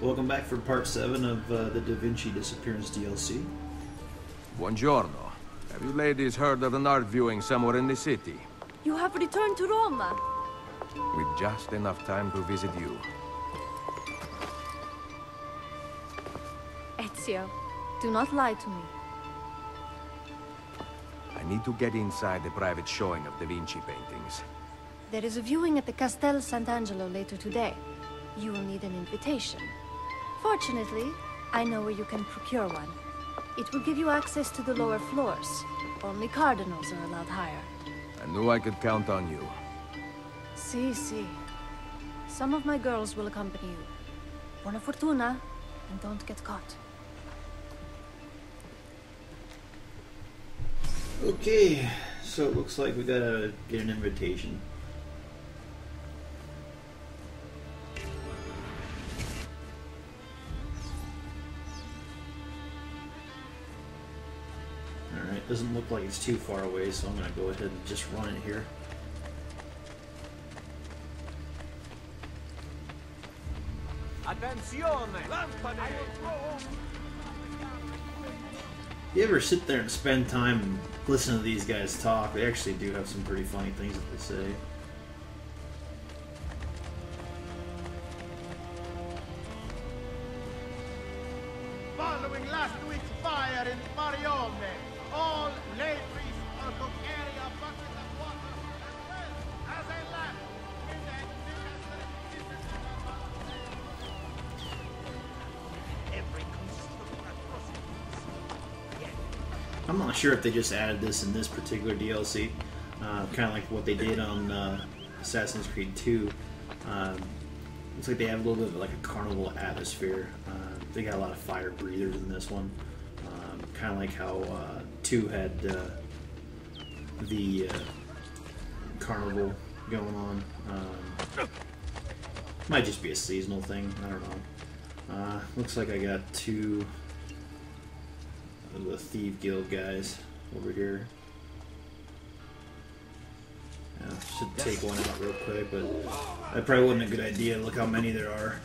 Welcome back for part 7 of the Da Vinci Disappearance DLC. Buongiorno. Have you ladies heard of an art viewing somewhere in the city? You have returned to Roma. With just enough time to visit you. Ezio, do not lie to me. I need to get inside the private showing of Da Vinci paintings. There is a viewing at the Castel Sant'Angelo later today. You will need an invitation. Fortunately, I know where you can procure one. It will give you access to the lower floors. Only cardinals are allowed higher. I knew I could count on you. Si, si. Some of my girls will accompany you. Buona fortuna, and don't get caught. Okay, so it looks like we gotta get an invitation. Alright, doesn't look like it's too far away, so I'm gonna go ahead and just run it here. You ever sit there and spend time and listen to these guys talk? They actually do have some pretty funny things that they say. Following last week's fire in Marione, all ladies are to carry a bucket of water as well as I left with that new every conceivable atrocity. I'm not sure if they just added this in this particular DLC, kind of like what they did on Assassin's Creed 2. Looks like they have a little bit of like a carnival atmosphere. They got a lot of fire breathers in this one. Kind of like how 2 had the carnival going on. Might just be a seasonal thing, I don't know. Looks like I got 2 of the Thieves Guild guys over here. Should take one out real quick, but that probably wasn't a good idea. Look how many there are.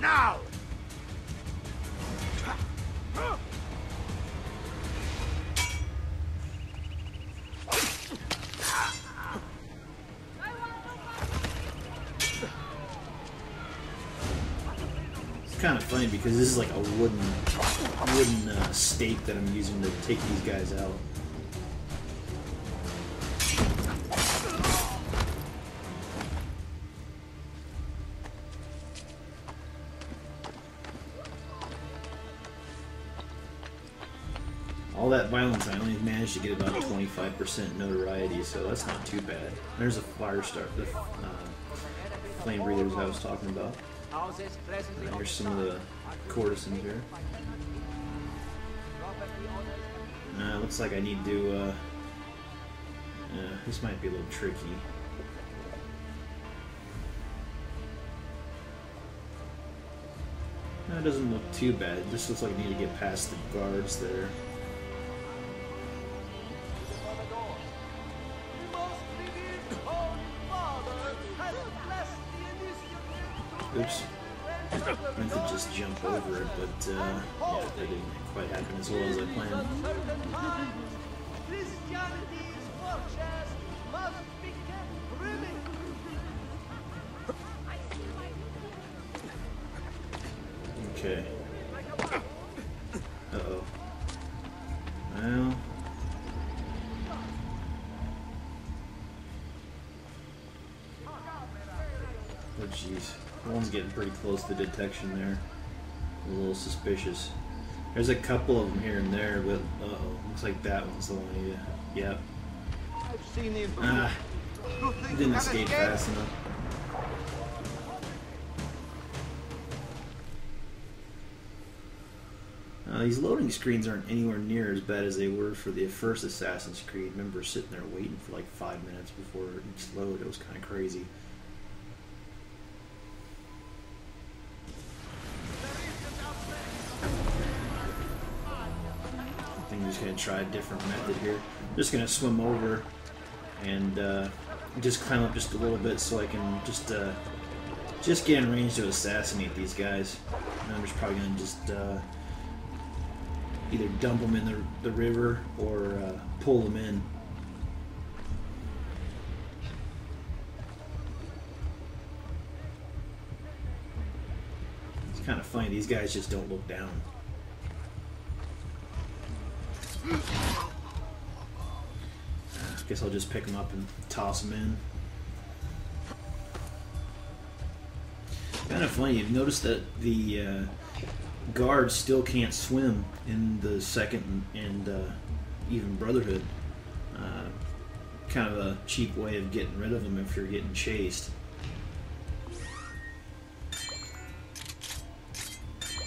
Now. It's kind of funny because this is like a wooden stake that I'm using to take these guys out. All that violence, I only managed to get about 25% notoriety, so that's not too bad. There's a fire start, the flame breathers I was talking about. And here's some of the courtesans here. Looks like I need to, this might be a little tricky. No, it doesn't look too bad. It just looks like I need to get past the guards there. Oops. I meant to just jump over it, but yeah, that didn't quite happen as well as I planned. Okay. Uh-oh. Well. Oh, jeez. One's getting pretty close to detection there. A little suspicious. There's a couple of them here and there, but uh-oh, looks like that one's the one. Yep. Ah, didn't escape fast enough. These loading screens aren't anywhere near as bad as they were for the first Assassin's Creed. I remember sitting there waiting for like 5 minutes before each load. It was kind of crazy. I'm just going to try a different method here. I'm just going to swim over and just climb up just a little bit so I can just get in range to assassinate these guys. And I'm just probably going to just either dump them in the river or pull them in. It's kind of funny, these guys just don't look down. I guess I'll just pick them up and toss them in. Kind of funny, you've noticed that the guards still can't swim in the second and even Brotherhood. Kind of a cheap way of getting rid of them if you're getting chased.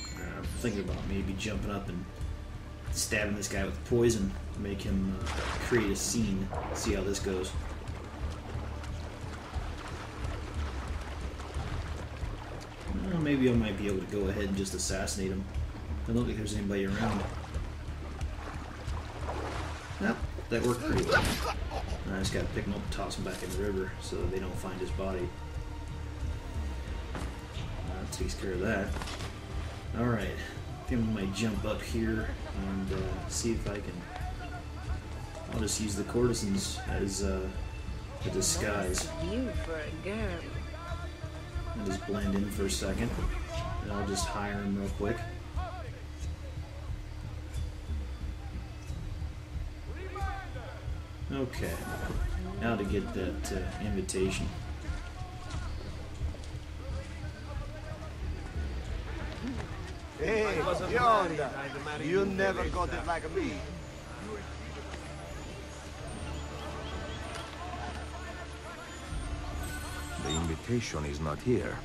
I'm thinking about maybe jumping up and stabbing this guy with poison, make him create a scene. See how this goes. Well, maybe I might be able to go ahead and just assassinate him. I don't think there's anybody around. Nope, that worked pretty well. And I just gotta pick him up and toss him back in the river so they don't find his body. That takes care of that. Alright. I think I might jump up here and see if I can. I'll just use the courtesans as a disguise. I'll just blend in for a second, and I'll just hire him real quick. Okay, now to get that invitation. Hey, Yonda, you never got it like me. The invitation is not here.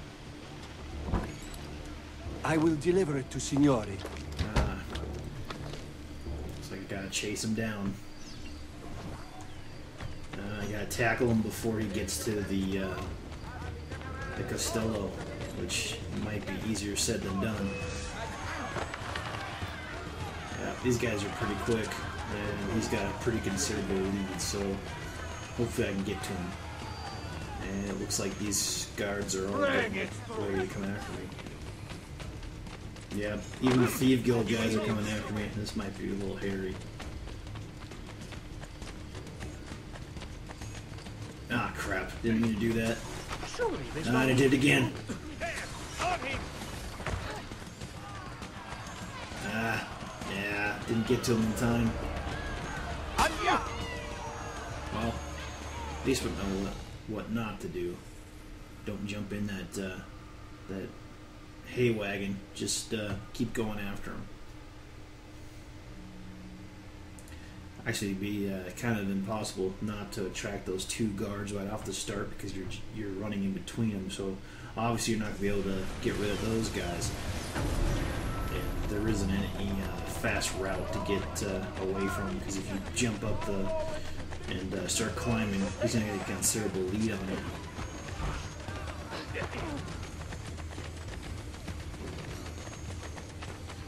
I will deliver it to Signori. Looks like I gotta chase him down. I gotta tackle him before he gets to the Castello, which might be easier said than done. These guys are pretty quick, and he's got a pretty considerable lead, so hopefully I can get to him. And it looks like these guards are all ready to come after me. Yeah, even the Thieves Guild guys are coming after me. This might be a little hairy. Ah, crap. Didn't mean to do that. No, I did it again. Ah. Yeah, didn't get to him in time. Well, at least we know what not to do. Don't jump in that hay wagon. Just keep going after him. Actually, it'd be kind of impossible not to attract those two guards right off the start because you're running in between them. So obviously, you're not gonna be able to get rid of those guys. There isn't any fast route to get away from him, because if you jump up and start climbing, he's going to get a considerable lead on it.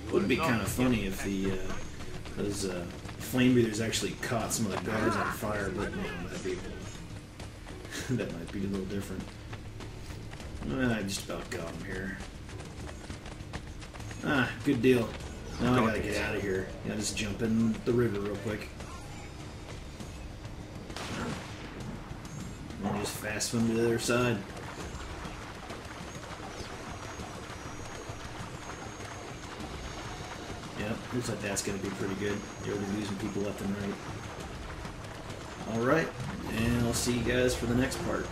It would be kind of funny if those flame breathers actually caught some of the guards on fire, but no, that might be a little different. Well, I just about got him here. Ah, good deal. Now I gotta get out of here. Yeah, just jump in the river real quick. And just fast swim to the other side. Yep, looks like that's gonna be pretty good. You're already losing people left and right. Alright, and I'll see you guys for the next part.